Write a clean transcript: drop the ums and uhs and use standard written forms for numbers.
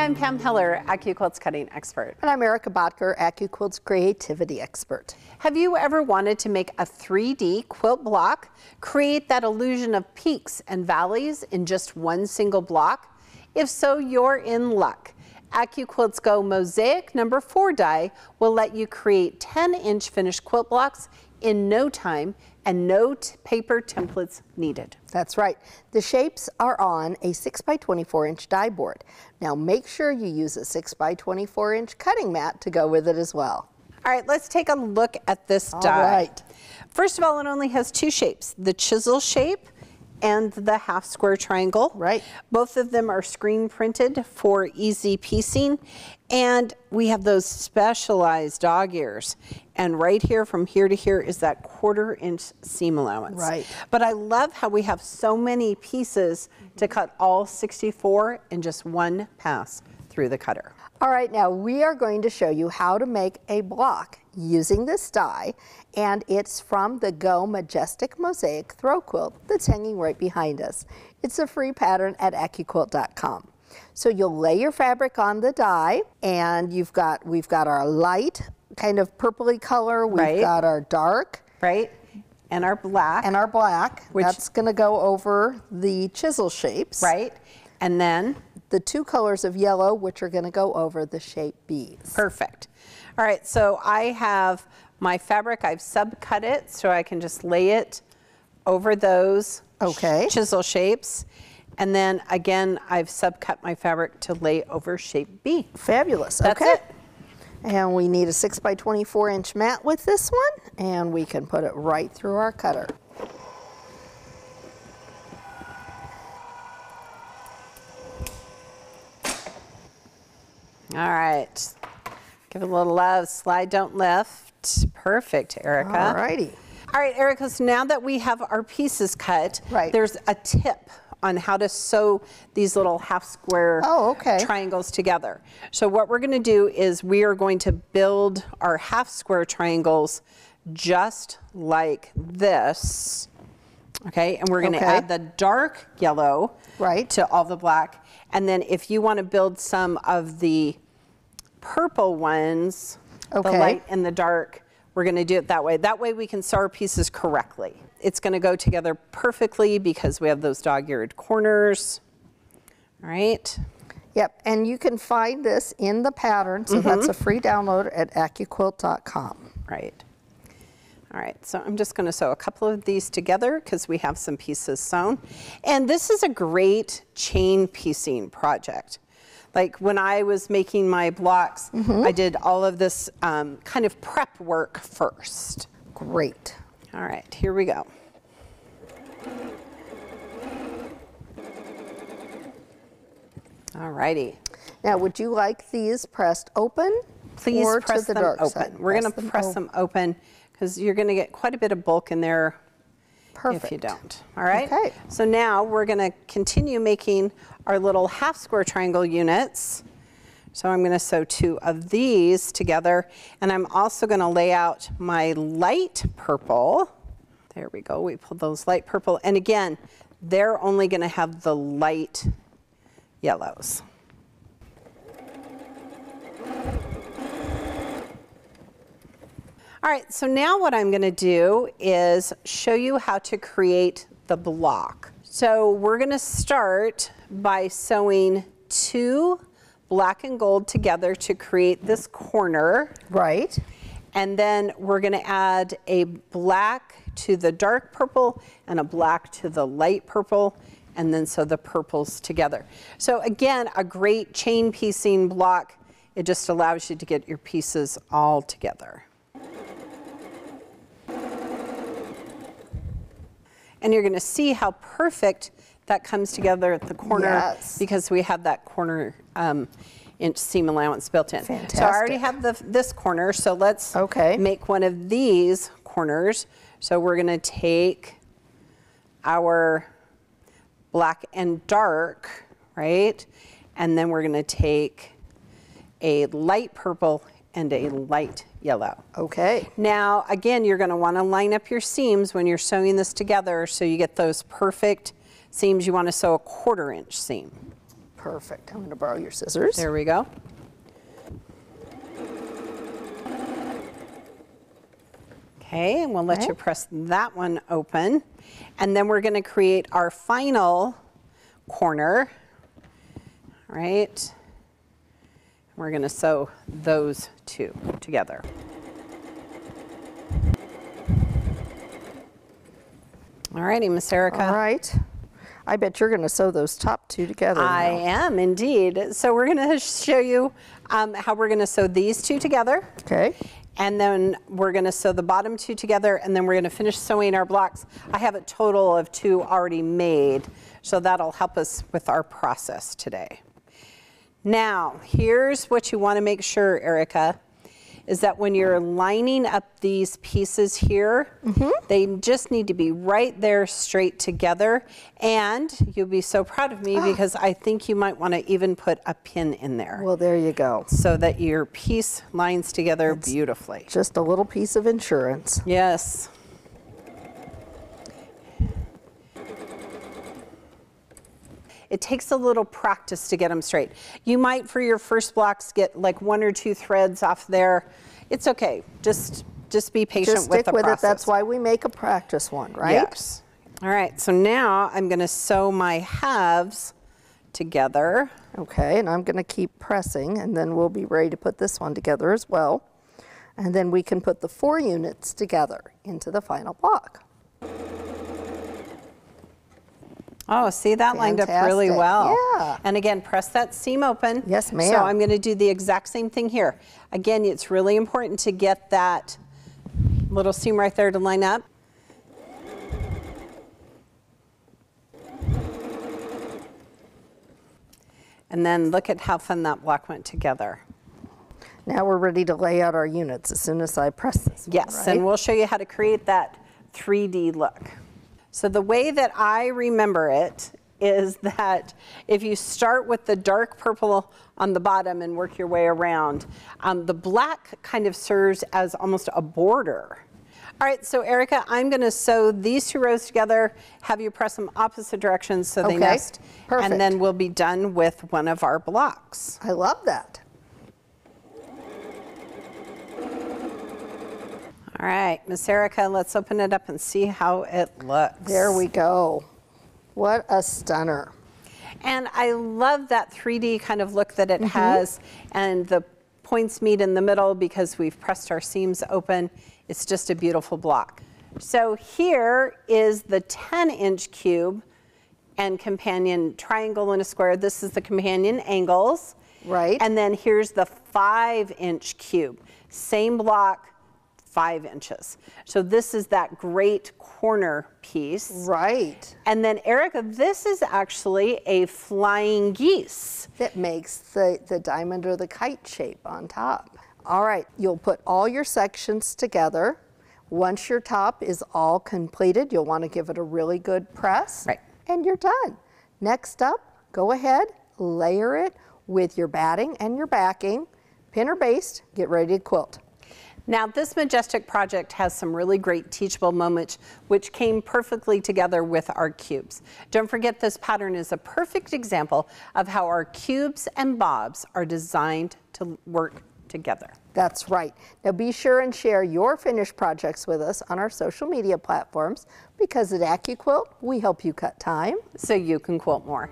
Hi, I'm Pam Heller, AccuQuilt's cutting expert. And I'm Erica Botker, AccuQuilt's creativity expert. Have you ever wanted to make a 3D quilt block, create that illusion of peaks and valleys in just one single block? If so, you're in luck. AccuQuilt's GO! Mosaic #4 die will let you create 10-inch finished quilt blocks in no time and no paper templates needed. That's right. The shapes are on a 6x24-inch die board. Now make sure you use a 6x24-inch cutting mat to go with it as well. All right, let's take a look at this die. All right. First of all, it only has two shapes, the chisel shape and the half square triangle. Right. Both of them are screen printed for easy piecing. And we have those specialized dog ears. And right here, from here to here, is that 1/4 inch seam allowance. Right. But I love how we have so many pieces to cut all 64 in just one pass through the cutter. All right, now we are going to show you how to make a block using this die, and it's from the GO! Majestic Mosaic Throw Quilt that's hanging right behind us. It's a free pattern at AccuQuilt.com. So you'll lay your fabric on the die, and we've got our light kind of purpley color, we've got our dark. Right. And our black. And our black, which that's gonna go over the chisel shapes. Right. And then the two colors of yellow, which are gonna go over the shape beads. Perfect. All right, so I have my fabric, I've subcut it, so I can just lay it over those chisel shapes. And then again, I've subcut my fabric to lay over shape B. Fabulous, That's it. And we need a 6x24-inch mat with this one, and we can put it right through our cutter. All right, give it a little love, slide, don't lift. Perfect, Erica. All righty. All right, Erica, so now that we have our pieces cut, there's a tip on how to sew these little half square triangles together. So what we're gonna do is we are going to build our half square triangles just like this. Okay, and we're gonna add the dark yellow to all the black. And then if you wanna build some of the purple ones, the light and the dark, we're gonna do it that way. That way we can sew our pieces correctly. It's gonna go together perfectly because we have those dog-eared corners. All right. Yep, and you can find this in the pattern, so that's a free download at AccuQuilt.com. Right. All right, so I'm just gonna sew a couple of these together because we have some pieces sewn. And this is a great chain piecing project. Like when I was making my blocks, I did all of this kind of prep work first. Great. All right, here we go. All righty. Now, would you like these pressed open? Please press them open. We're going to press them open because you're going to get quite a bit of bulk in there if you don't. All right. Okay. So now we're going to continue making our little half square triangle units. So I'm going to sew two of these together, and I'm also going to lay out my light purple. There we go, we pulled those light purple, and again, they're only going to have the light yellows. All right, so now what I'm going to do is show you how to create the block. So we're going to start by sewing two black and gold together to create this corner. Right. And then we're gonna add a black to the dark purple and a black to the light purple, and then sew the purples together. So again, a great chain piecing block. It just allows you to get your pieces all together. And you're gonna see how perfect that comes together at the corner because we have that 1/4 inch seam allowance built in. Fantastic. So I already have this corner, so let's make one of these corners. So we're gonna take our black and dark, right? And then we're gonna take a light purple and a light yellow. Okay. Now, again, you're gonna wanna line up your seams when you're sewing this together so you get those perfect seams. You want to sew a 1/4 inch seam. Perfect. I'm going to borrow your scissors. There we go. Okay, and we'll let you press that one open. And then we're going to create our final corner. All right. We're going to sew those two together. All righty, Miss Erica. All right. I bet you're going to sew those top two together. I am indeed. So we're going to show you how we're going to sew these two together. Okay. And then we're going to sew the bottom two together, and then we're going to finish sewing our blocks. I have a total of two already made, so that'll help us with our process today. Now, here's what you want to make sure, Erica, is that when you're lining up these pieces here, they just need to be right there straight together. And you'll be so proud of me because I think you might want to even put a pin in there. Well, there you go. So that your piece lines together beautifully. Just a little piece of insurance. Yes. It takes a little practice to get them straight. You might, for your first blocks, get like one or two threads off there. It's okay. Just be patient with the process. Just stick with it. That's why we make a practice one, right? Yes. All right. So now I'm going to sew my halves together. Okay. And I'm going to keep pressing, and then we'll be ready to put this one together as well. And then we can put the four units together into the final block. Oh, see, that lined up really well. Yeah. And again, press that seam open. Yes, ma'am. So I'm going to do the exact same thing here. Again, it's really important to get that little seam right there to line up. And then look at how fun that block went together. Now we're ready to lay out our units as soon as I press this one, yes, right? And we'll show you how to create that 3D look. So the way that I remember it is that if you start with the dark purple on the bottom and work your way around, the black kind of serves as almost a border. All right, so Erica, I'm going to sew these two rows together, have you press them opposite directions so they nest. Perfect. And then we'll be done with one of our blocks. I love that. All right, Miss Erica, let's open it up and see how it looks. There we go. What a stunner. And I love that 3D kind of look that it has, and the points meet in the middle because we've pressed our seams open. It's just a beautiful block. So here is the 10-inch cube and companion triangle and a square. This is the companion angles. Right. And then here's the 5-inch cube. Same block. 5 inches. So this is that great corner piece. Right. And then Erica, this is actually a flying geese. That makes the diamond or the kite shape on top. All right, you'll put all your sections together. Once your top is all completed, you'll want to give it a really good press. Right. And you're done. Next up, go ahead, layer it with your batting and your backing, pin or baste, get ready to quilt. Now, this Majestic project has some really great teachable moments which came perfectly together with our cubes. Don't forget, this pattern is a perfect example of how our cubes and bobs are designed to work together. That's right. Now, be sure and share your finished projects with us on our social media platforms because at AccuQuilt, we help you cut time so you can quilt more.